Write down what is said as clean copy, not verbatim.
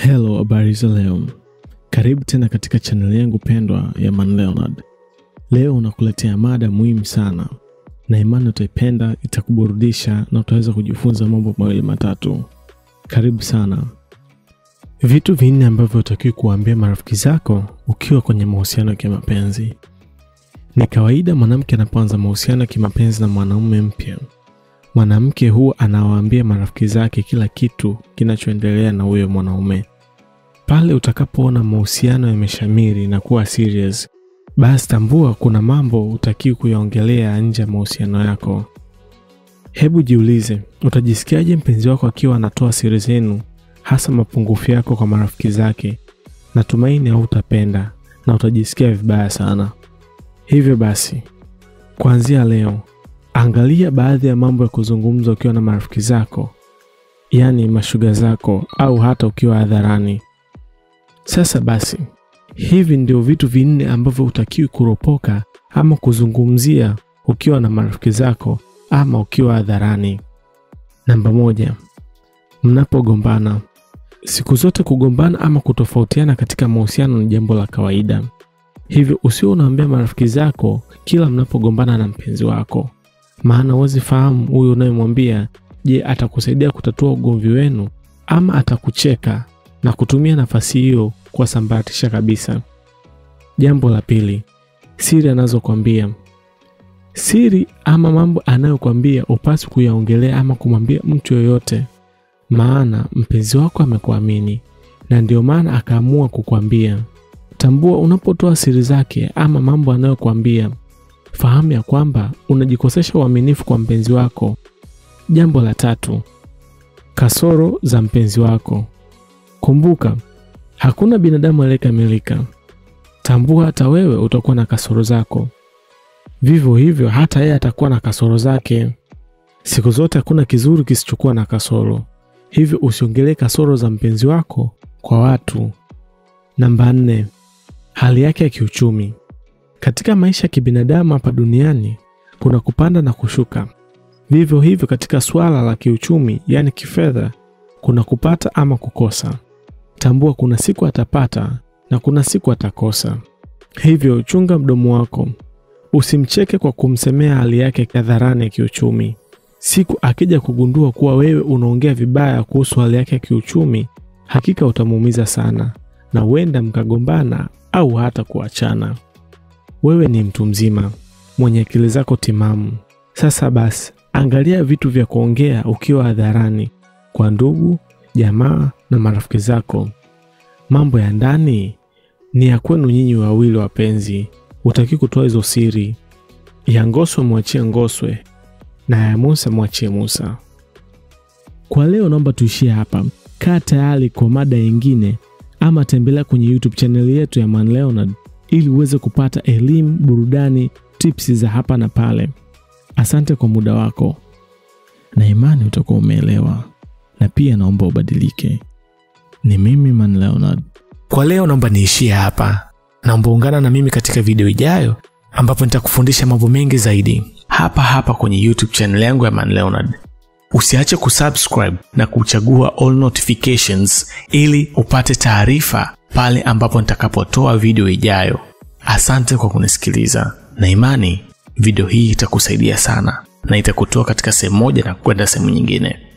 Hello, habari za leo. Karibu tena katika channel yangu pendwa ya Man Leonard. Leo nakuletea mada muhimu sana na imani utaipenda, itakuburudisha na utaweza kujifunza mambo mawili matatu. Karibu sana. Vitu vinne ambavyo utakiwi kuambia marafiki zako ukiwa kwenye mahusiano ya kimapenzi. Ni kawaida mwanamke anapoanza mahusiano ya kimapenzi na mwanaume mpya, mwanamke huwa anawaambia marafiki zake kila kitu kinachoendelea na huyo mwanaume. Pale utakapoona mahusiano yameshamiri na kuwa serious, basi tambua kuna mambo utakiwi kuyaongelea nje ya mahusiano yako. Hebu jiulize, utajisikiaje mpenzi wako akiwa anatoa siri zenu, hasa mapungufu yako kwa marafiki zake? Natumaini hautapenda na utajisikia vibaya sana. Hivyo basi, kuanzia leo, angalia baadhi ya mambo ya kuzungumza ukiwa na marafiki zako, yani mashuga zako, au hata ukiwa hadharani. Sasa basi, hivi ndio vitu vinne ambavyo utakiwi kuropoka ama kuzungumzia ukiwa na marafiki zako ama ukiwa hadharani. Namba 1, mnapogombana. Siku zote kugombana ama kutofautiana katika mahusiano ni jambo la kawaida. Hivyo usio unaambia marafiki zako kila mnapogombana na mpenzi wako, maana wazi fahamu huyo unayemwambia, je, atakusaidia kutatua ugomvi wenu ama atakucheka na kutumia nafasi hiyo kuwasambatisha kabisa. Jambo la 2, siri anazokuambia. Siri ama mambo anayokuambia upaswi kuyaongelea ama kumwambia mtu yoyote, maana mpenzi wako amekuamini na ndio maana akaamua kukuambia. Tambua unapotoa siri zake ama mambo anayokuambia, fahamu ya kwamba unajikosesha uaminifu kwa mpenzi wako. Jambo la 3, kasoro za mpenzi wako. Kumbuka, hakuna binadamu aliyekamilika. Tambua hata wewe utakuwa na kasoro zako. Vivyo hivyo hata yeye atakuwa na kasoro zake. Siku zote hakuna kizuri kisichokuwa na kasoro. Hivyo usiongelee kasoro za mpenzi wako kwa watu. Namba 4, hali yake ya kiuchumi. Katika maisha ya kibinadamu hapa duniani kuna kupanda na kushuka. Vivyo hivyo katika swala la kiuchumi, yani kifedha, kuna kupata ama kukosa. Tambua kuna siku atapata na kuna siku atakosa. Hivyo chunga mdomo wako. Usimcheke kwa kumsemea hali yake hadharani ya kiuchumi. Siku akija kugundua kuwa wewe unaongea vibaya kuhusu hali yake ya kiuchumi, hakika utamuumiza sana na huenda mkagombana au hata kuachana. Wewe ni mtu mzima mwenye akili zako timamu. Sasa basi, angalia vitu vya kuongea ukiwa hadharani kwa ndugu, jamaa na marafiki zako. Mambo ya ndani ni ya kwenu nyinyi wawili wapenzi. Hutakiwi kutoa hizo siri. Ya Ngoswe mwachie Ngoswe na ya Musa mwachie Musa. Kwa leo naomba tuishie hapa. Kaa tayari kwa mada nyingine ama tembelea kwenye YouTube channel yetu ya Man Leonard ili uweze kupata elimu, burudani, tips za hapa na pale. Asante kwa muda wako na imani utakuwa umeelewa, na pia naomba ubadilike. Ni mimi Man Leonard. Kwa leo naomba niishie hapa. Naomba ungana na mimi katika video ijayo ambapo nitakufundisha mambo mengi zaidi hapa kwenye YouTube channel yangu ya Man Leonard. Usiache kusubscribe na kuchagua all notifications ili upate taarifa pale ambapo nitakapotoa video ijayo. Asante kwa kunisikiliza na imani video hii itakusaidia sana na itakutoa katika sehemu moja na kwenda sehemu nyingine.